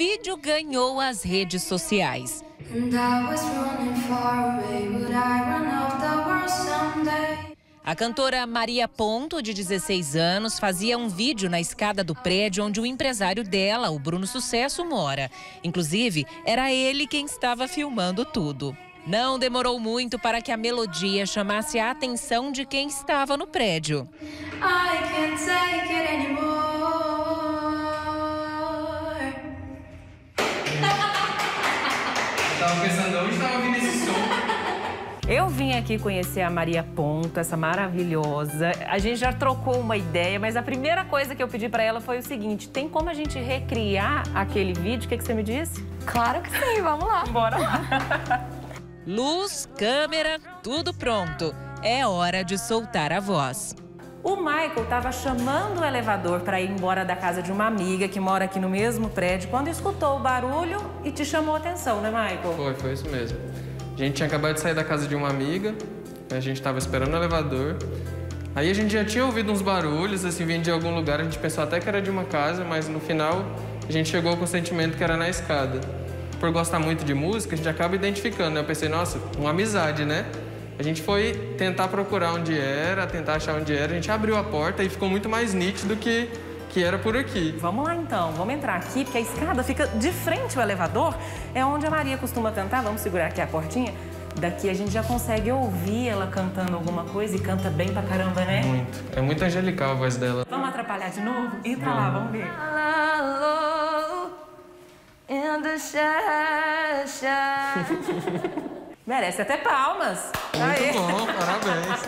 vídeo ganhou as redes sociais. A cantora Maria Ponto, de 16 anos, fazia um vídeo na escada do prédio onde o empresário dela, o Bruno Sucesso, mora. Inclusive, era ele quem estava filmando tudo. Não demorou muito para que a melodia chamasse a atenção de quem estava no prédio. Estava pensando, onde estava ouvindo esse som? Eu vim aqui conhecer a Maria Ponto, essa maravilhosa. A gente já trocou uma ideia, mas a primeira coisa que eu pedi para ela foi o seguinte: tem como a gente recriar aquele vídeo? O que você me disse? Claro que sim, vamos lá. Bora lá. Luz, câmera, tudo pronto. É hora de soltar a voz. O Michael estava chamando o elevador para ir embora da casa de uma amiga que mora aqui no mesmo prédio, quando escutou o barulho e te chamou a atenção, né, Michael? Foi isso mesmo. A gente tinha acabado de sair da casa de uma amiga, a gente estava esperando o elevador. Aí a gente já tinha ouvido uns barulhos, assim, vindo de algum lugar, a gente pensou até que era de uma casa, mas no final a gente chegou com o sentimento que era na escada. Por gostar muito de música, a gente acaba identificando, né? Eu pensei, nossa, uma amizade, né? A gente foi tentar procurar onde era, tentar achar onde era. A gente abriu a porta e ficou muito mais nítido que era por aqui. Vamos lá, então. Vamos entrar aqui, porque a escada fica de frente ao elevador. É onde a Maria costuma cantar. Vamos segurar aqui a portinha. Daqui a gente já consegue ouvir ela cantando alguma coisa, e canta bem pra caramba, né? Muito. É muito angelical a voz dela. Vamos atrapalhar de novo? Entra lá, vamos ver. Merece até palmas. Muito bom, parabéns.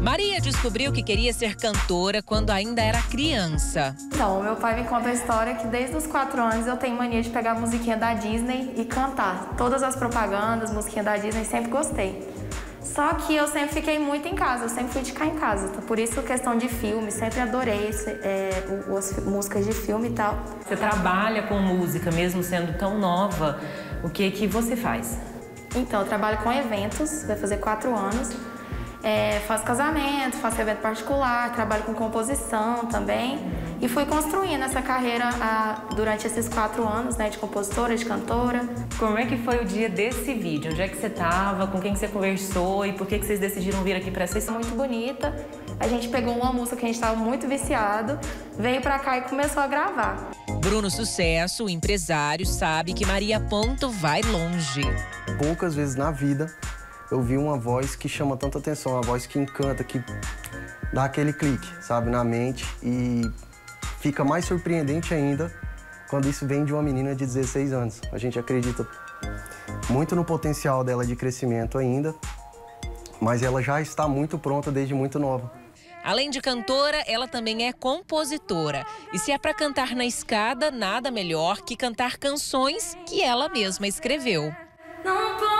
Maria descobriu que queria ser cantora quando ainda era criança. Então, meu pai me conta a história que desde os 4 anos eu tenho mania de pegar a musiquinha da Disney e cantar. Todas as propagandas, musiquinha da Disney, sempre gostei. Só que eu sempre fiquei muito em casa, eu sempre fui de cá em casa. Por isso, questão de filme, sempre adorei as músicas de filme e tal. Você trabalha com música, mesmo sendo tão nova. O que você faz? Então, eu trabalho com eventos, vai fazer 4 anos. Faço casamento, faço evento particular, trabalho com composição também. E fui construindo essa carreira durante esses 4 anos, né, de compositora, de cantora. Como é que foi o dia desse vídeo? Onde é que você estava? Com quem que você conversou? E por que que vocês decidiram vir aqui para essa história? Muito bonita. A gente pegou uma música que a gente estava muito viciado, veio para cá e começou a gravar. Bruno Sucesso, o empresário, sabe que Maria Ponto vai longe. Poucas vezes na vida eu vi uma voz que chama tanta atenção, uma voz que encanta, que dá aquele clique, sabe, na mente. E fica mais surpreendente ainda quando isso vem de uma menina de 16 anos. A gente acredita muito no potencial dela de crescimento ainda, mas ela já está muito pronta desde muito nova. Além de cantora, ela também é compositora. E se é para cantar na escada, nada melhor que cantar canções que ela mesma escreveu. Não pode.